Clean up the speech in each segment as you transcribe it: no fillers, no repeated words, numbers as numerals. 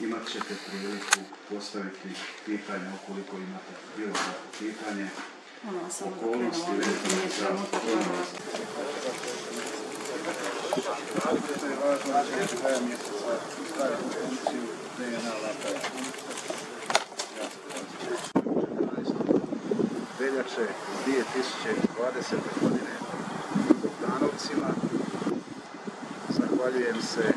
imat ćete priliku postaviti pitanje ukoliko imate bilo kakvo pitanje. Okolnosti vezane za donosa. To je važno da će se kraja mjeseca staviti u funkciju DNA lapa. Veljače 2020. godine u Bogdanovcima. Zahvaljujem se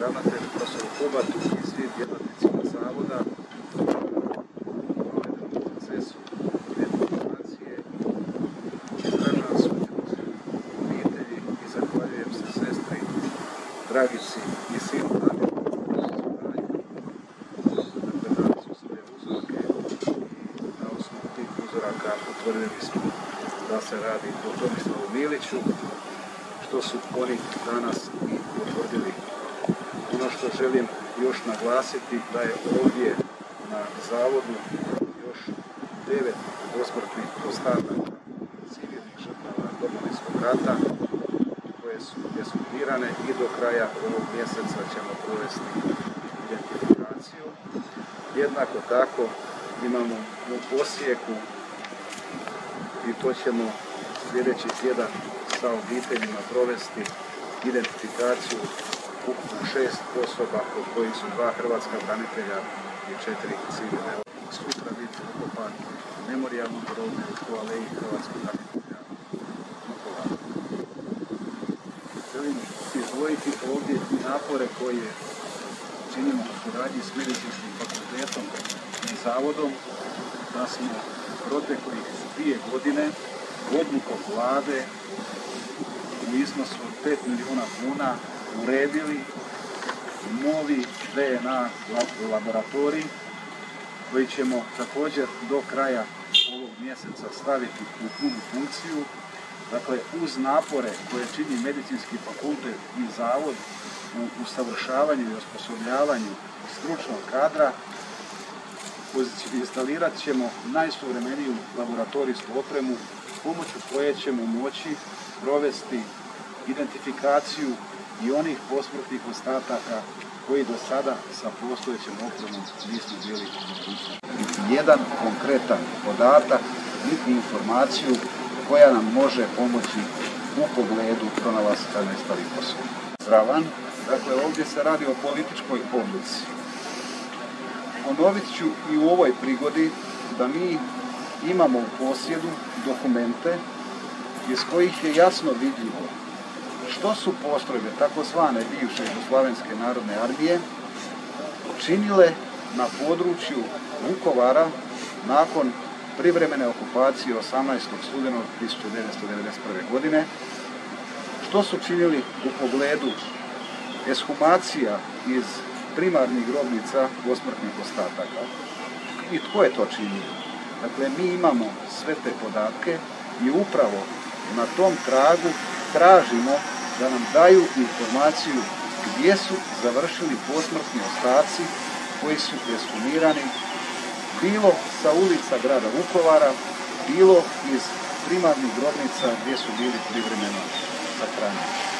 ravnatelju profesoru Hobatu i svim djelatnicima zavoda u provedenom procesu identifikacije. Izražavam sućut obitelji i zahvaljujem se sestri Dragici i sinu Mladenu na osnovu predanju svoje uzorke i na osnovu tih uzoraka utvrdili smo da se radi o Tomislavu Miliću, što su oni danas i potvrdili. Ono što želim još naglasiti da je ovdje na zavodu još 9 posmrtnih ostataka civilnih žrtava Domovinskog rata koje su ekshumirane i do kraja ovog mjeseca ćemo provesti identifikaciju. Jednako tako imamo u Osijeku i to ćemo sljedeći tjedan sa obiteljima provesti identifikaciju ukupno 6 osoba od kojih su 2 hrvatska branitelja i 4 civilne. Sutra biti ukopan memorijalnom grobu u aleji hrvatskih branitelja Vukovara. Želim izdvojiti ovdje i napore koje činimo u suradnji s Medicinskim fakultetom i zavodom da smo proteklih 2 godine odlukom vlade u iznosu od 5 milijuna kuna uredili novi DNA laboratorij koji ćemo također do kraja ovog mjeseca staviti u punu funkciju. Dakle, uz napore koje čini Medicinski fakultet i zavod u usavršavanju i osposobljavanju stručnog kadra, instalirat ćemo najsuvremeniju laboratorijsku opremu pomoću koje ćemo moći provesti identifikaciju i onih posmrtnih ostataka koji do sada sa postojećim opremom nisu bili mogućnosti. Jedan konkretan podatak i informaciju koja nam može pomoći u pogledu pronalaska nestalih osoba. Zdravan, dakle ovdje se radi o političkoj odluci. Ponovit ću i u ovoj prigodi da mi imamo u posjedu dokumente iz kojih je jasno vidljivo što su postrojbe takozvane bivše Jugoslavenske narodne armije činile na području Vukovara nakon privremene okupacije 18. studenog 1991. godine, što su činili u pogledu ekshumacija iz primarnih grobnica posmrtnih ostataka i tko je to činio. Dakle, mi imamo sve te podatke i upravo na tom tragu tražimo da nam daju informaciju gdje su završili posmrtni ostaci koji su ekshumirani bilo sa ulica grada Vukovara, bilo iz primarnih grobnica gdje su bili privremeno sahranjeni.